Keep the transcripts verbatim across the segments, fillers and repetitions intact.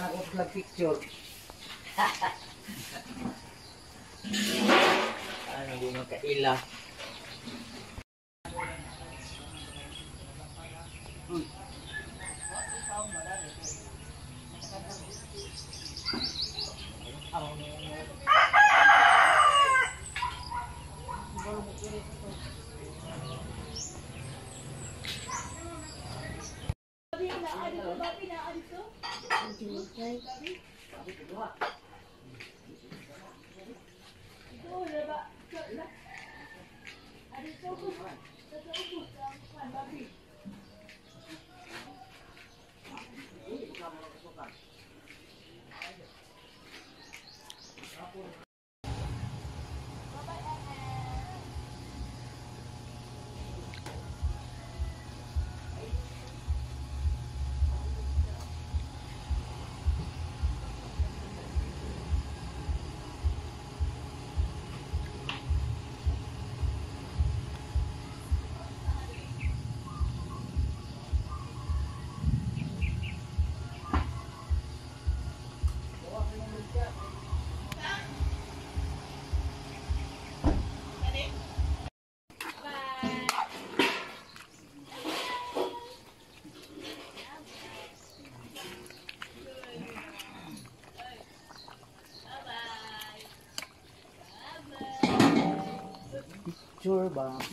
anak udah picture. Ano bunga ka ila. Sure ba? Nood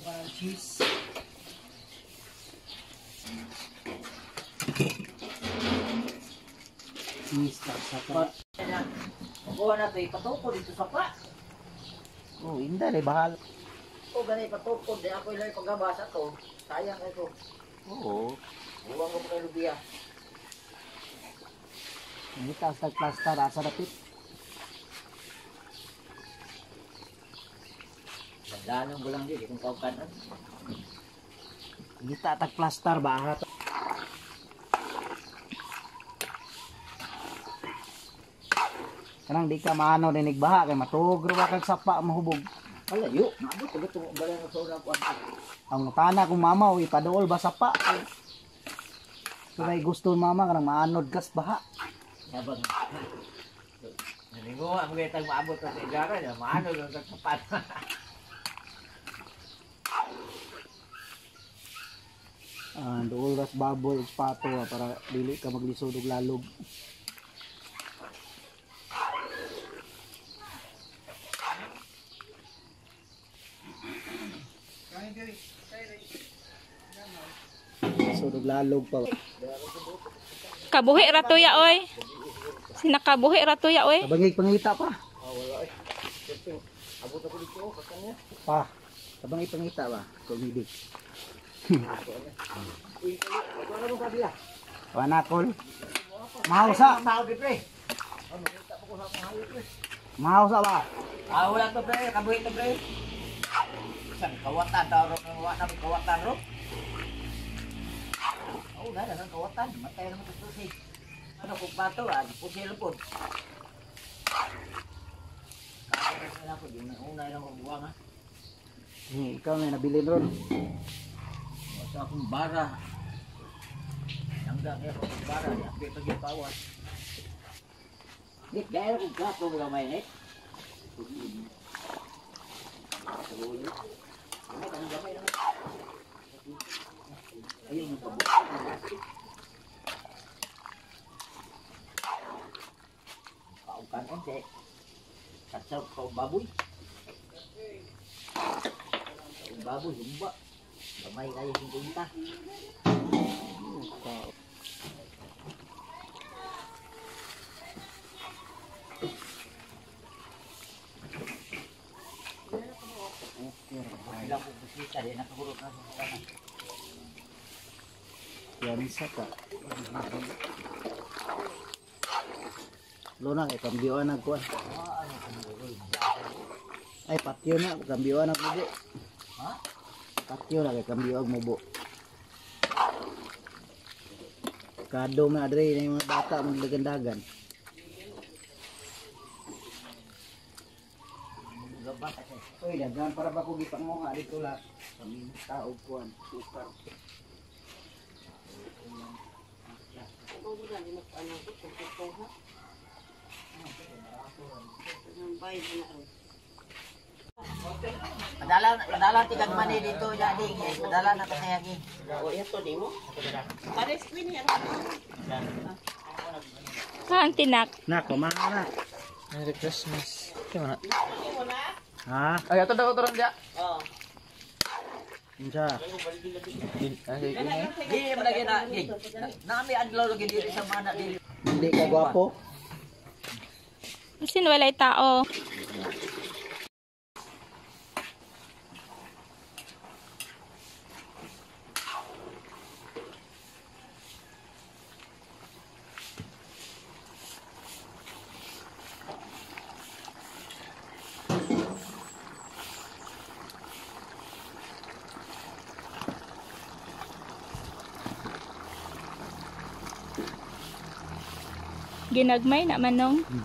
para cheese. Cheese tak sapa. Kuha na ito'y patoko dito sapa. Oh, hindi na, bahal. O ganay patoko, di ako ilay pagabasa to. Sayang ito. Oo. Buang ko pakai lubiah. Ini kasar plaster rasa dapit. Danong bulang dia dikong kawakan. Ini tak plaster banget. Karang di ka maano dinig baha kay matugro ba kag sapa mahubog. Ala yo, mabot ko beto balan sa ulang kuan. Ang tana kung mamaw ipadool ba sapa. Kaya gusto mama karang maanod gas baha. Sabang. Nalingo ang mga itang maabot na sa igara niya. Maanod ang tagsapat. Ah, dool gas babol pato para dili ka maglisod og lalog. Kain diri, kain lisod og lalog pa. Kabuhi rato ya oy. Sinakabuhi rato ya oy. Kabangig pangita pa. Ah wala eh. Abot ako dito kakanya. Pa. Kabangig pangita ba? Kumibig. Uy, wala mo sabi ah. Wanakol. Mausa, mau di pre. Ano kita pa ko sa hayo pre. Mausa ba? Ah wala to pre, kabuhi to pre. San kawatan daw ro, wala kawatan ro. Oh, dah dah kawatan, matay naman ito si. Ano kung bato, ah, pusilupod. Kapag na ako, di unay lang kong buwang, ha? Hmm, ikaw na, nabili ron. Basta akong bara. Hanggang kaya akong bara, hindi pag yung kawan. Hindi, gaya lang kong gato, mga mainit. Saluhin. Gamay, gamay, gamay lang. Ayun, magkabukod na natin. Kaukan ko siya. Katsaw, kaubaboy. Kaubaboy, humba. Gamay kayo yung punta. Okay, ilang po pusita. Yan, nakagurot na sa kanan. Yang saka Luna ay kambiwan ako ay patyo na kambiwan ako bu ha patyo na kay kambiwan mo bu kado na adre ni mga bata mong dagandagan gabata kay Uy, dagan para ba ko gipanguha dito la. Kami tao kuan, super. Obulan mo ano ko ko ha. Padala padala tiga mani dito jadi padala na pasayagi. Oh, ito dimo. Pares queen yan. Kan tinak. Nak ko mana? Merry Christmas. Gimana? Ah, ayo turun turun ya. Oh. Bisa. Ini lagi nak. Nami adlaw lagi diri sama anak diri. Hindi ka guwapo. Masin walay tao. Ginagmay na manong. Hmm.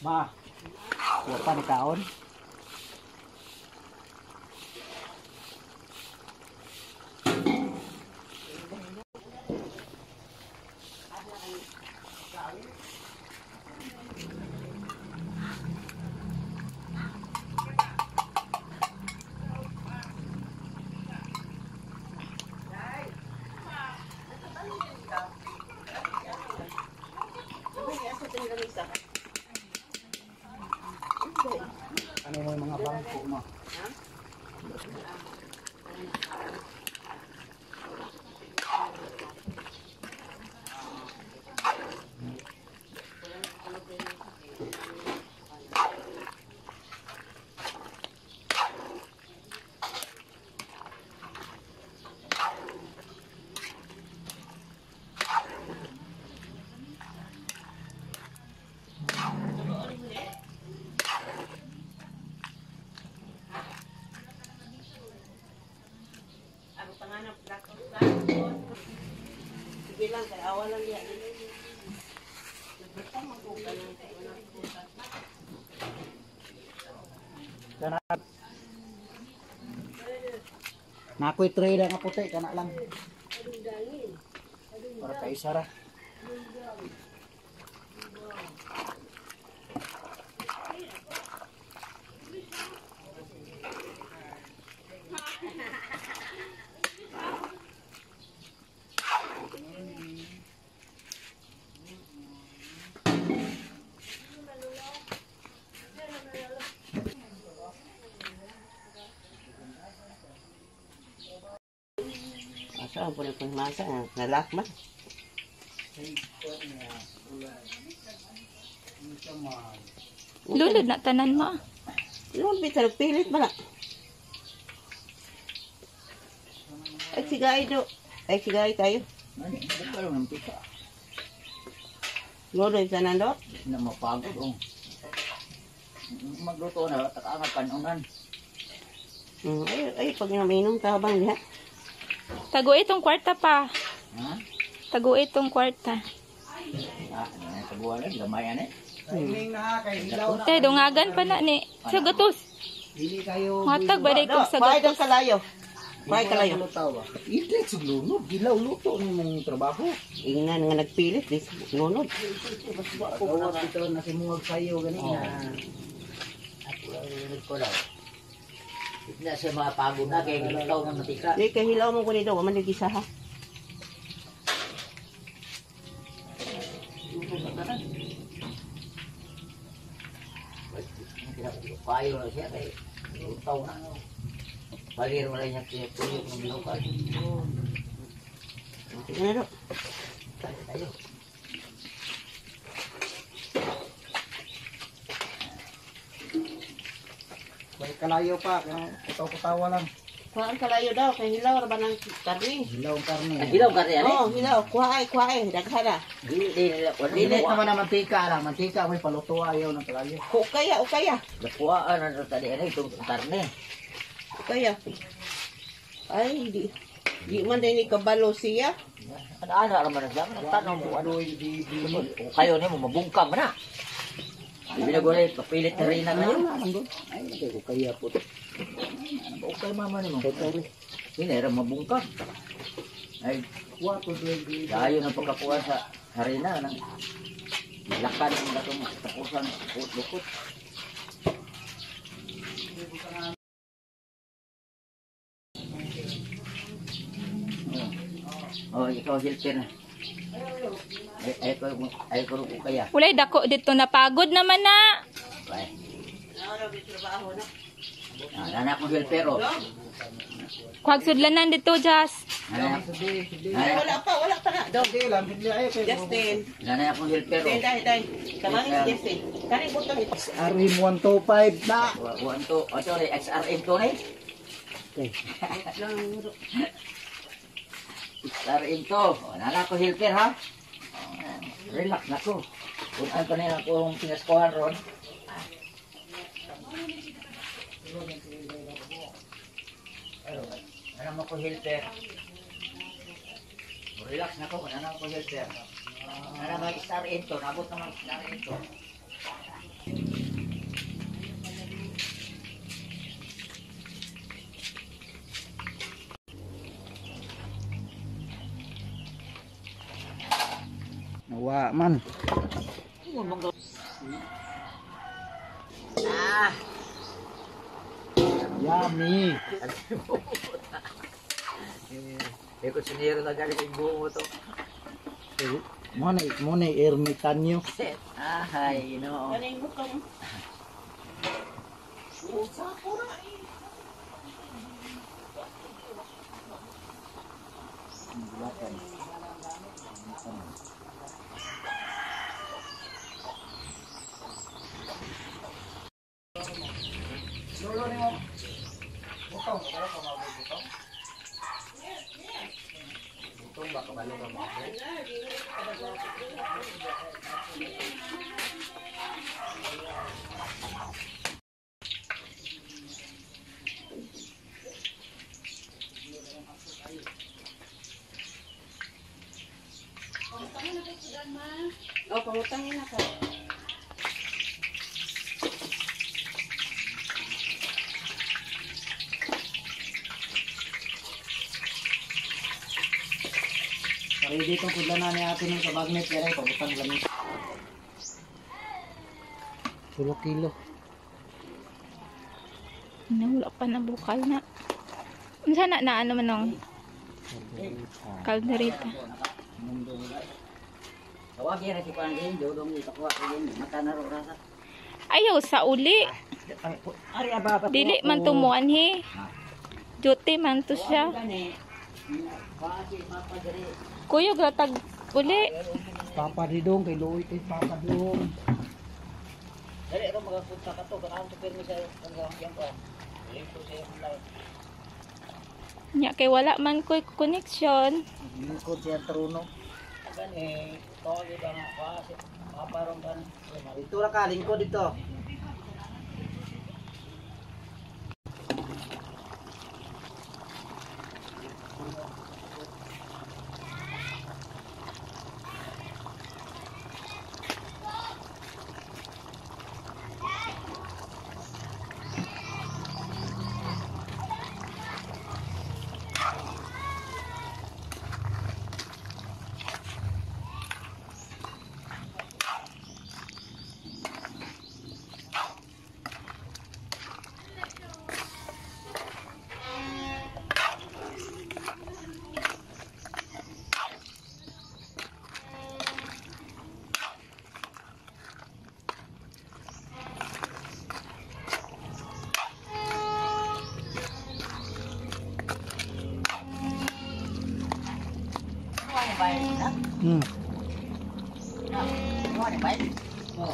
Ma, buat apa di kaon? Ano mo yung mga bangko mo? Ha? Bilang kay awalan niya nakoy tray lang ako te kana lang para kay Sarah. Saan po na pong masa? Nalakma? Lulod na tanan mo. Lulod na pilit mo na. Ay sigay do. Ay sigay tayo. Lulod na tanan do? Hindi na mapagod o. Magluto na. Takangat panunan. Ay pag naminom ka bang diha? Tago itong kwarta pa. Ha? Tago itong kwarta. Ah, tago wala, gamay ani. Timing na kay hilaw na. Tay dungagan pa na ni. Sa gatos. Dili kayo. Matag ba dai kog sa gatos kalayo. May kalayo. Itlog suglunod, gilaw luto ni mong trabaho. Ingnan nga nagpilit, dis lunod. Baswa ko na dito na simog sayo gani na. Ako lang ko daw. Hindi siya makapagod na kaya hilaw ng matika. Hindi, kaya hilaw mo ko nito. Waman yung isa ha. Payo na siya kaya utaw na. Palir wala niya kaya tuyok ng binukan. Tignan na do. Tayo tayo. Wait. kalayo pa, kutaw-kutawa lang. Kuhaan kalayo daw, kaya hilaw raban ang karni. Hilaw karni. Ah, hilaw karni, ano? Oo, hilaw. Kuhaay, kuhaay. Daghana. Dili naman na mantika lang. Mantika, may paluto ayaw ng kalayo. Ukaya, ukaya. Kuhaan, ano tali, ano itong karni. Ukaya. Ay, di. Di man din ikabalo siya. Ada-ada raman na siya. Tanong mo, ano yung kayo niya mo, mabungkam na. Hindi na gulay, papilit na rin na ngayon. Ay, kaya po. Okay, mama naman. Hinera, mabungka. Ay, tayo na pagkakuha sa harina. Lakan ang datong tapusan, lukot-lukot. O, ikaw silpir na. Ay, ay ko rin kaya. Ulay, dako dito. Napagod naman na. Ay. Nanak mo bil pero. Kuwag sudlanan dito, Jas. Wala pa, wala pa na. Justin. Nanak mo bil pero. Dahil, dahil. Kamangin si Justin. Karin po ito. X R M one two five na. one two five. Sorry, X R M to na eh. X R M to. Nanak mo bil pero, ha? Relax na ko. Puntaan ko na yun akong pinaskohan ron. Alam mo ko helper. Relax na ko. Alam ko helper. Alam mo star ito. Nabot naman star ito. Nawa man. Ah. Yummy. Eh ko sinero na galing yung buong ito. Muna, muna, ermitanyo. Ahay, no. Galing mo kang. Usa ko na eh. Bulatan. Bulatan. Oh, pangutangin na ka. Kaya dito kudla na ni ate ng kabag ni Pera, pabutang lamig. Tulok kilo. Nawala pa na bukal na. Sana na ano manong kalderita. Ayaw sa uli. Dili man tumuan he. Jote man to siya. Kuyog ratag uli. Papadidong kay Luoy kay papadidong. Dali ro magapunta ka to, kanang super mo sa kanang yang ko. Link to sa online. Nya kay wala man koy connection. Link ko sa truno. Gani. Tawag ba na kasi paparong kan. Dito ra ka link ko dito. Hmm. Nah, mau ada baik. Oh.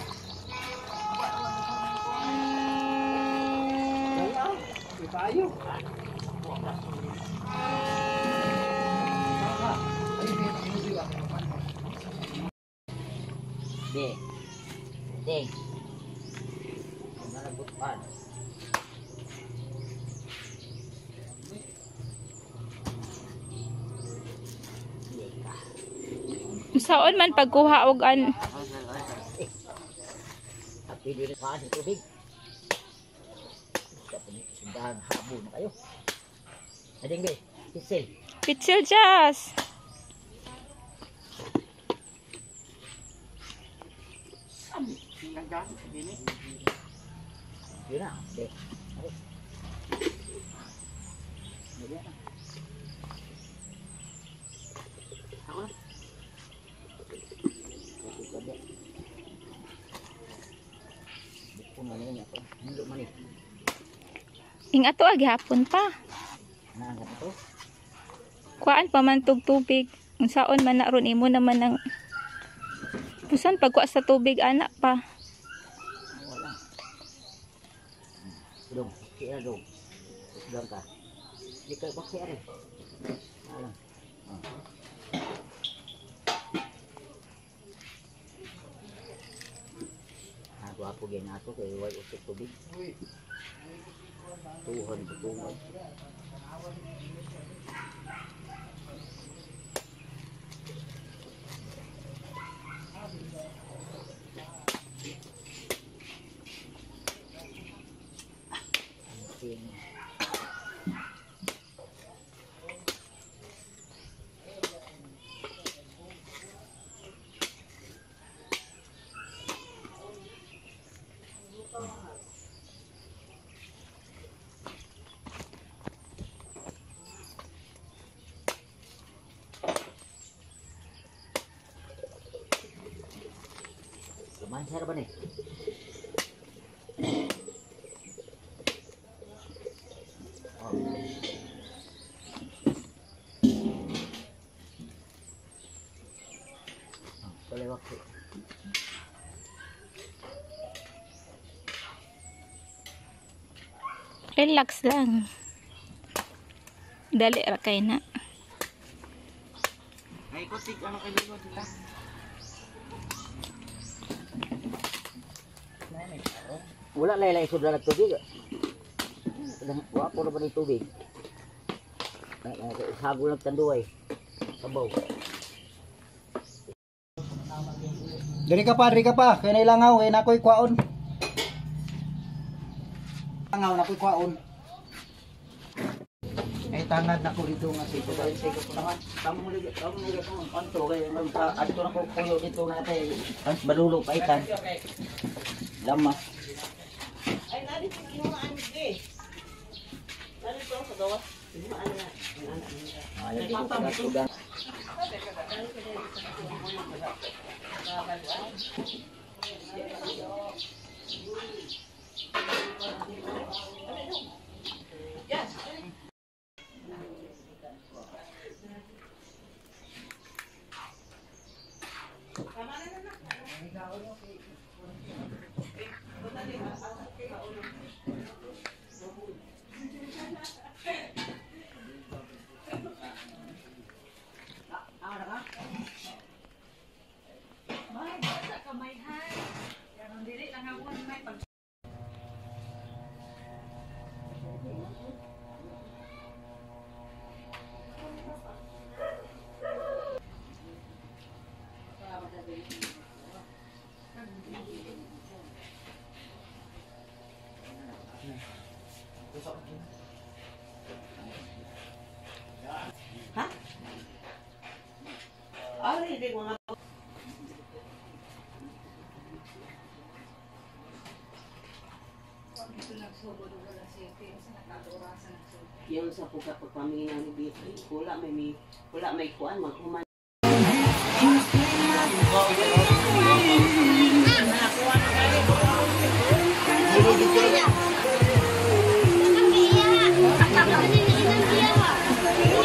Tayo. Deh. Deh. Saon man pagkuha og an pitsil jas. Ing ato agi hapon pa. Kuan pa man tug tubig. Unsaon man na ron imo naman ang busan pagkuha sa tubig anak pa. Wala. Dong, kaya dong. Sedang ka. Di kay bakya re. Ala. Ako apo ginato kay way usok tubig. Tuhan Tuhan Mancar ba ni? Relax lang. Dali ra kay na. Ay kutik ano kay ligo kita. Wala lay-lay sudah tubig. Wala po naman yung tubig. Sagol ng tanduay. Sabaw. Dari ka pa, dari ka pa. Kaya nailangaw, kaya nakoy kwaon. Langaw, nakoy kwaon. Eh, tangad na ko dito nga si Kuba. Tamo nila, tamo nila po ang panto. Kaya ito na po kuyo dito natin. Ang balulo, paitan. Lama. Ay, nari sa kinumaan nito eh. Nari sa gawas. Kinumaan na. Ay, papamuto. Yes. Tama na na na. Ay, gawin mo. Hah? Ari di mana? Yang sa puka pagpamina ni Beatrice, wala may wala may kuan maghuman. Thank you.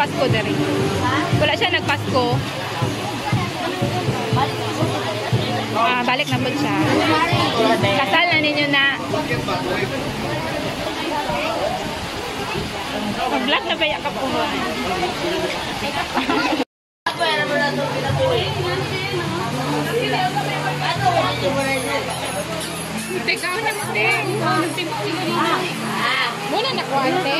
Pasko dari. Wala siya nagpasko. Ah, balik na po siya. Kasal na ninyo na. Pag-black na ba yakap po ba? Teka, nagte. Nagte po si Galina. Muna na ko, ate.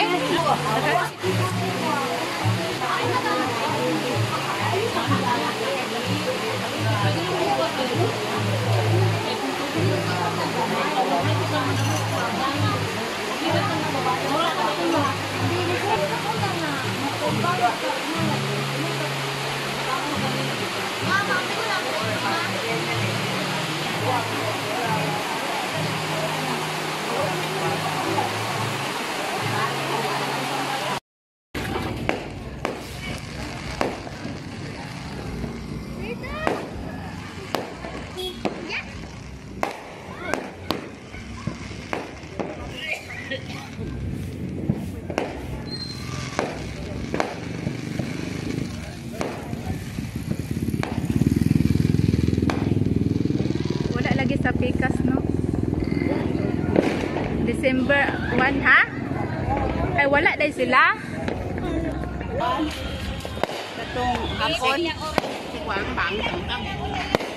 December one ha? Ay wala dahil sila. Katong hapon.